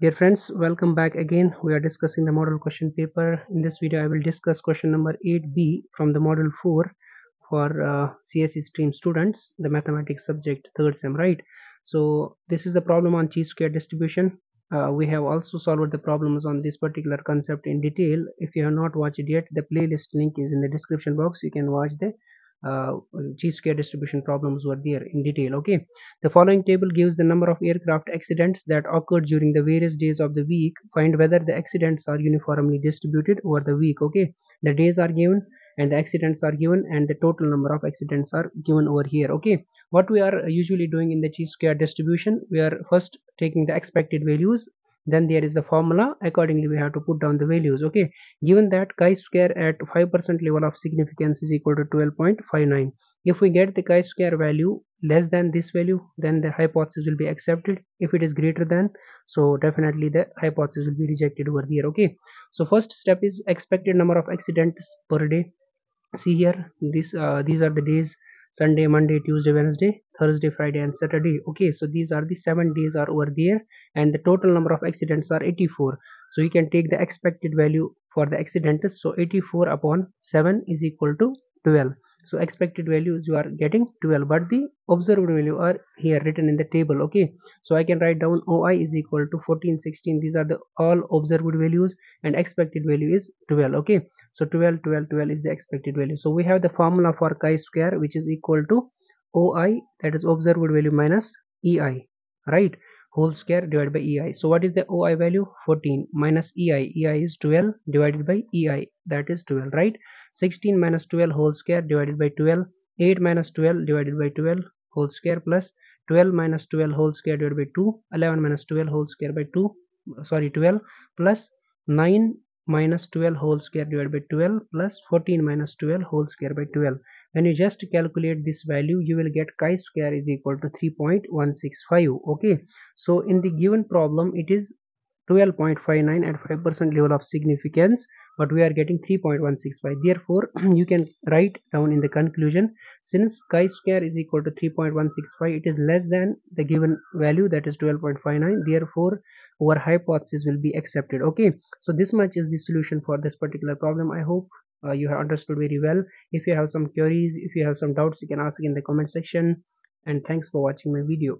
Dear friends, welcome back again. We are discussing the model question paper. In this video, I will discuss question number 8B from the model 4 for CSE stream students, the mathematics subject, third sem, right? So this is the problem on Chi Square distribution. We have also solved the problems on this particular concept in detail. If you have not watched it yet, the playlist link is in the description box. You can watch the Chi Square distribution problems were there in detail. Okay, the following table gives the number of aircraft accidents that occurred during the various days of the week. Find whether the accidents are uniformly distributed over the week. Okay, the days are given and the accidents are given and the total number of accidents are given over here. Okay, what we are usually doing in the Chi Square distribution, we are first taking the expected values, then there is the formula, accordingly we have to put down the values. Okay, given that chi square at 5% level of significance is equal to 12.59, if we get the chi square value less than this value, then the hypothesis will be accepted. If it is greater than, so definitely the hypothesis will be rejected over here. Okay, so first step is expected number of accidents per day. See here, these are the days: Sunday, Monday, Tuesday, Wednesday, Thursday, Friday and Saturday. Okay, so these are the 7 days are over there and the total number of accidents are 84. So you can take the expected value for the accidents. So 84 upon 7 is equal to 12. So expected values you are getting 12, but the observed value are here written in the table. Okay, so I can write down OI is equal to 14 16. These are the all observed values and expected value is 12. Okay, so 12 is the expected value. So we have the formula for chi square, which is equal to OI, that is observed value, minus EI, right, whole square divided by EI. So what is the OI value? 14 minus EI. EI is 12 divided by EI, that is 12, right? 16 minus 12 whole square divided by 12. 8 minus 12 divided by 12 whole square, plus 12 minus 12 whole square divided by 2. 11 minus 12 whole square by 2, sorry, 12, plus 9 minus 12 whole square divided by 12, plus 14 minus 12 whole square by 12. When you just calculate this value, you will get chi square is equal to 3.165. okay, so in the given problem it is 12.59 at 5% level of significance, but we are getting 3.165. Therefore you can write down in the conclusion, since chi square is equal to 3.165, it is less than the given value, that is 12.59. therefore our hypothesis will be accepted. Okay, so this much is the solution for this particular problem. I hope you have understood very well. If you have some queries, if you have some doubts, you can ask in the comment section, and thanks for watching my video.